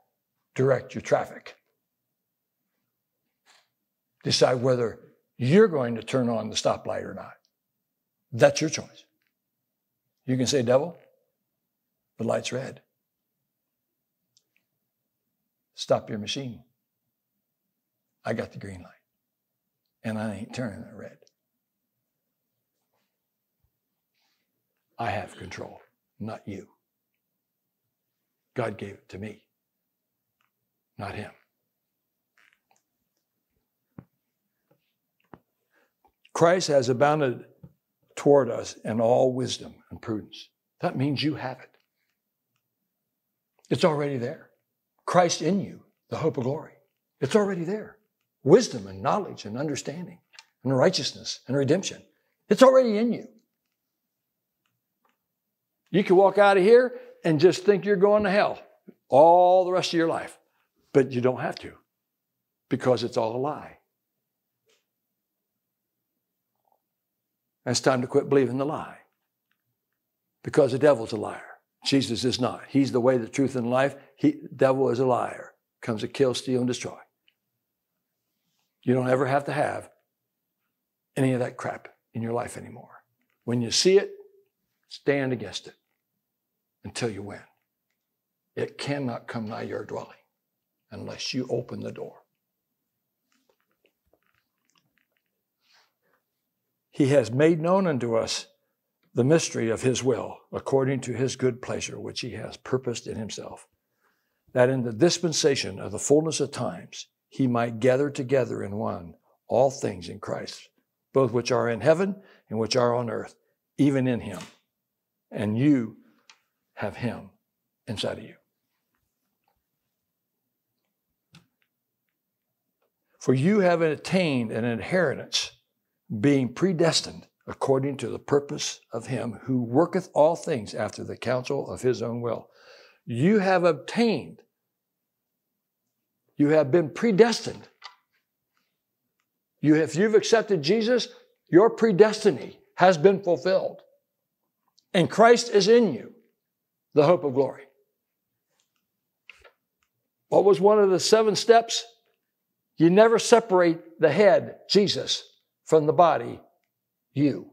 direct your traffic. Decide whether you're going to turn on the stoplight or not. That's your choice. You can say, devil, the light's red. Stop your machine. I got the green light, and I ain't turning it red. I have control, not you. God gave it to me, not him. Christ has abounded toward us in all wisdom and prudence. That means you have it. It's already there. Christ in you, the hope of glory. It's already there. Wisdom and knowledge and understanding and righteousness and redemption. It's already in you. You can walk out of here and just think you're going to hell all the rest of your life. But you don't have to, because it's all a lie. And it's time to quit believing the lie, because the devil's a liar. Jesus is not. He's the way, the truth, and life. The devil is a liar. Comes to kill, steal, and destroy. You don't ever have to have any of that crap in your life anymore. When you see it, stand against it until you win. It cannot come nigh your dwelling unless you open the door. He has made known unto us the mystery of his will, according to his good pleasure, which he has purposed in himself, that in the dispensation of the fullness of times he might gather together in one all things in Christ, both which are in heaven and which are on earth, even in him. And you have him inside of you. For you have attained an inheritance, being predestined according to the purpose of him who worketh all things after the counsel of his own will. You have obtained. You have been predestined. If you've accepted Jesus, your predestiny has been fulfilled. And Christ is in you, the hope of glory. What was one of the 7 steps? You never separate the head, Jesus, from the body, you.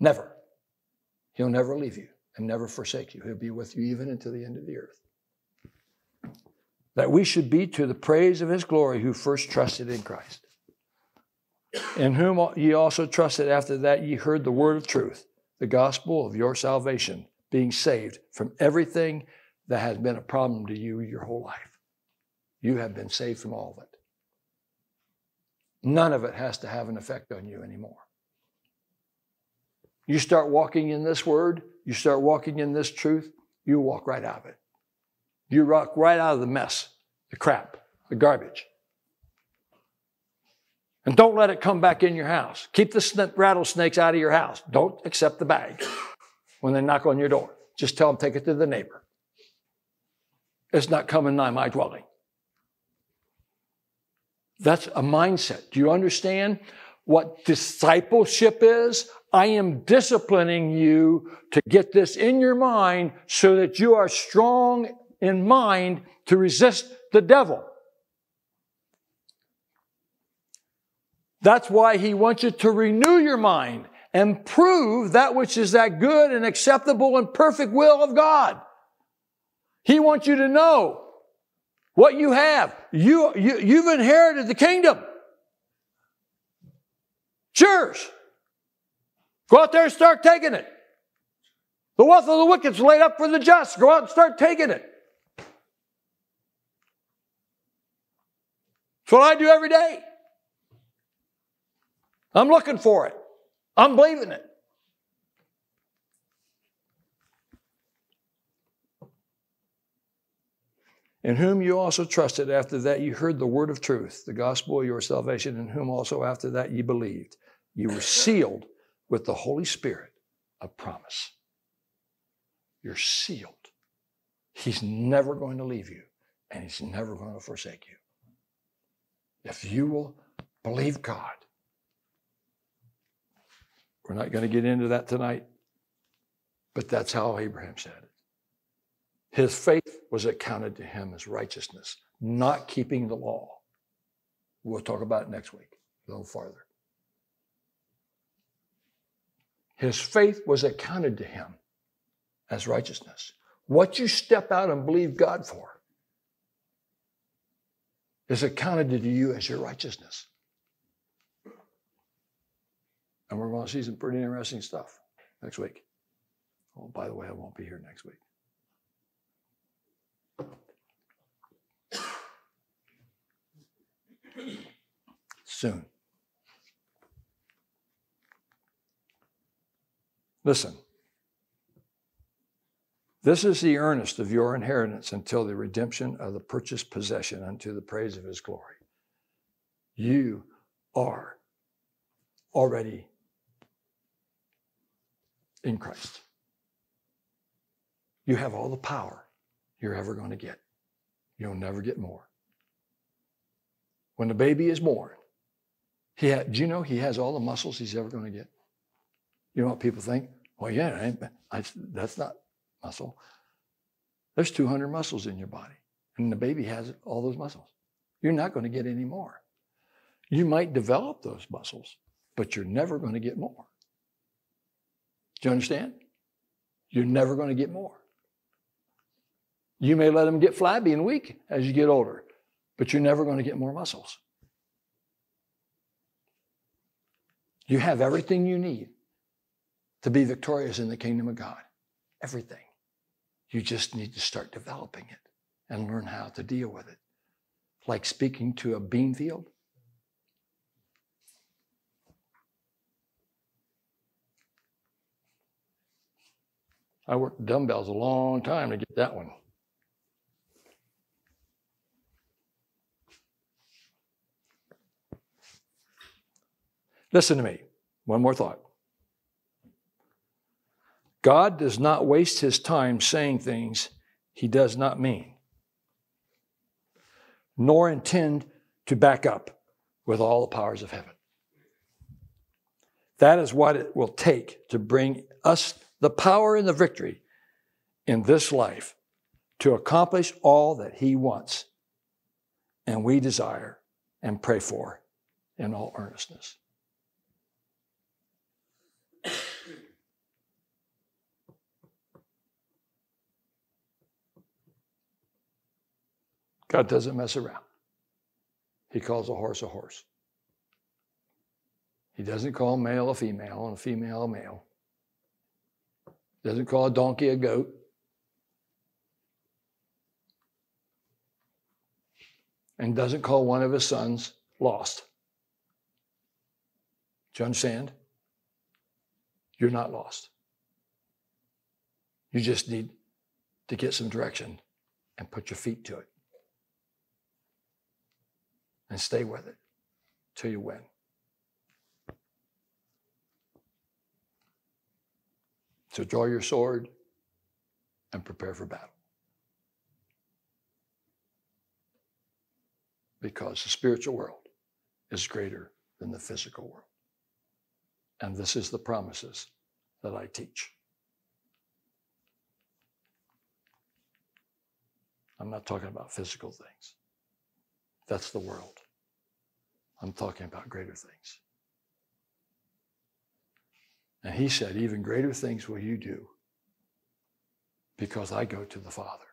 Never. He'll never leave you and never forsake you. He'll be with you even until the end of the earth. That we should be to the praise of his glory, who first trusted in Christ. In whom ye also trusted, after that ye heard the word of truth, the gospel of your salvation, being saved from everything that has been a problem to you your whole life. You have been saved from all of it. None of it has to have an effect on you anymore. You start walking in this word, you start walking in this truth, you walk right out of it. You walk right out of the mess, the crap, the garbage. And don't let it come back in your house. Keep the rattlesnakes out of your house. Don't accept the bag when they knock on your door. Just tell them, take it to the neighbor. It's not coming nigh my dwelling. That's a mindset. Do you understand what discipleship is? I am disciplining you to get this in your mind so that you are strong in mind to resist the devil. That's why he wants you to renew your mind and prove that which is that good and acceptable and perfect will of God. He wants you to know What you have, you've inherited the kingdom. It's yours. Go out there and start taking it. The wealth of the wicked is laid up for the just. Go out and start taking it. That's what I do every day. I'm looking for it. I'm believing it. In whom you also trusted, after that you heard the word of truth, the gospel of your salvation, in whom also after that you believed. You were sealed with the Holy Spirit of promise. You're sealed. He's never going to leave you, and he's never going to forsake you. If you will believe God. We're not going to get into that tonight, but that's how Abraham said it. His faith was accounted to him as righteousness, not keeping the law. We'll talk about it next week, a little farther. His faith was accounted to him as righteousness. What you step out and believe God for is accounted to you as your righteousness. And we're going to see some pretty interesting stuff next week. Oh, by the way, I won't be here next week. Soon. Listen. This is the earnest of your inheritance until the redemption of the purchased possession unto the praise of his glory. You are already in Christ. You have all the power you're ever going to get. You'll never get more. When the baby is born, do you know he has all the muscles he's ever going to get? You know what people think? Well, yeah, that's not muscle. There's 200 muscles in your body, and the baby has all those muscles. You're not going to get any more. You might develop those muscles, but you're never going to get more. Do you understand? You're never going to get more. You may let them get flabby and weak as you get older, but you're never going to get more muscles. You have everything you need to be victorious in the kingdom of God. Everything. You just need to start developing it and learn how to deal with it. Like speaking to a bean field. I worked dumbbells a long time to get that one. Listen to me. One more thought. God does not waste his time saying things he does not mean, nor intend to back up with all the powers of heaven. That is what it will take to bring us the power and the victory in this life to accomplish all that he wants and we desire and pray for in all earnestness. God doesn't mess around. He calls a horse a horse. He doesn't call male a female and a female a male. He doesn't call a donkey a goat. And doesn't call one of his sons lost. Do you understand? You're not lost. You just need to get some direction and put your feet to it. And stay with it till you win. So draw your sword and prepare for battle. Because the spiritual world is greater than the physical world. And this is the promises that I teach. I'm not talking about physical things. That's the world. I'm talking about greater things. And he said, even greater things will you do because I go to the Father.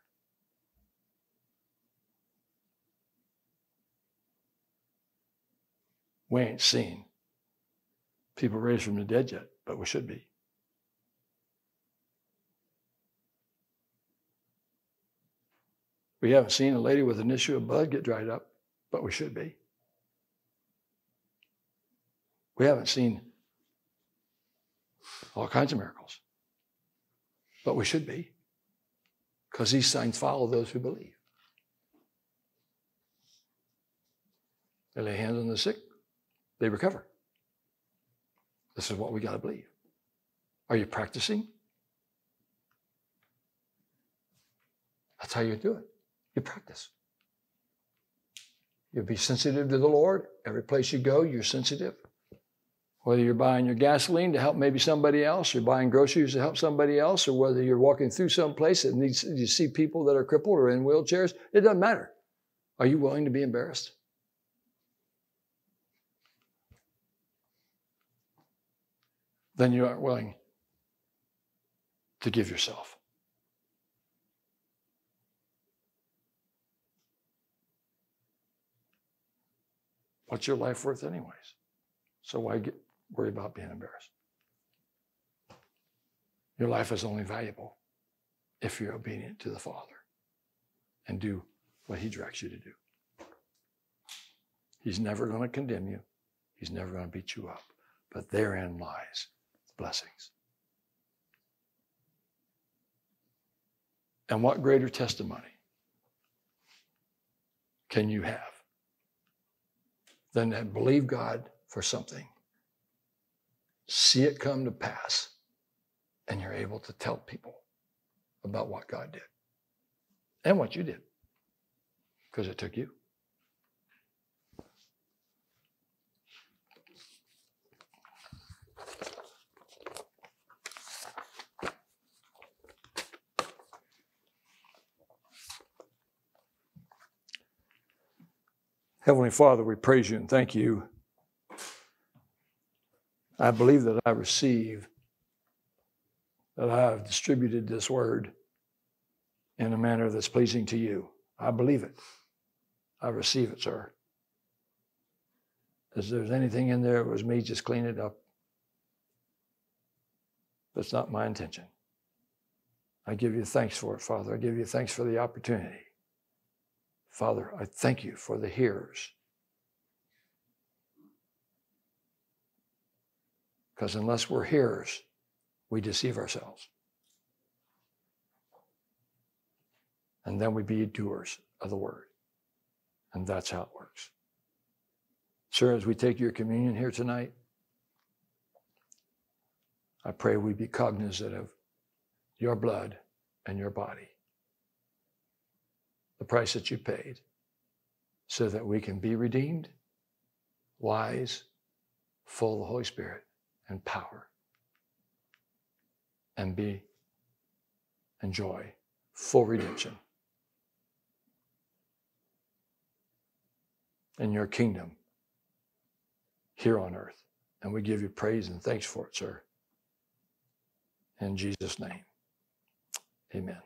We ain't seen people raised from the dead yet, but we should be. We haven't seen a lady with an issue of blood get dried up, but we should be. We haven't seen all kinds of miracles, but we should be, because these signs follow those who believe. They lay hands on the sick, they recover. This is what we got to believe. Are you practicing? That's how you do it. You practice. You'll be sensitive to the Lord. Every place you go, you're sensitive. Whether you're buying your gasoline to help maybe somebody else, you're buying groceries to help somebody else, or whether you're walking through some place that needs, you see people that are crippled or in wheelchairs, it doesn't matter. Are you willing to be embarrassed? Then you aren't willing to give yourself. What's your life worth anyways? So why worry about being embarrassed? Your life is only valuable if you're obedient to the Father and do what He directs you to do. He's never going to condemn you. He's never going to beat you up. But therein lies the blessings. And what greater testimony can you have than to believe God for something, see it come to pass, and you're able to tell people about what God did and what you did, because it took you. Heavenly Father, we praise you and thank you. I believe that I receive, that I have distributed this word in a manner that's pleasing to you. I believe it. I receive it, sir. If there's anything in there, it was me, just clean it up. That's not my intention. I give you thanks for it, Father. I give you thanks for the opportunity. Father, I thank you for the hearers. Because unless we're hearers, we deceive ourselves. And then we be doers of the word. And that's how it works. Sir, as we take your communion here tonight, I pray we be cognizant of your blood and your body, the price that you paid, so that we can be redeemed, wise, full of the Holy Spirit and power, and enjoy full redemption in your kingdom here on earth. And we give you praise and thanks for it, sir. In Jesus' name, amen.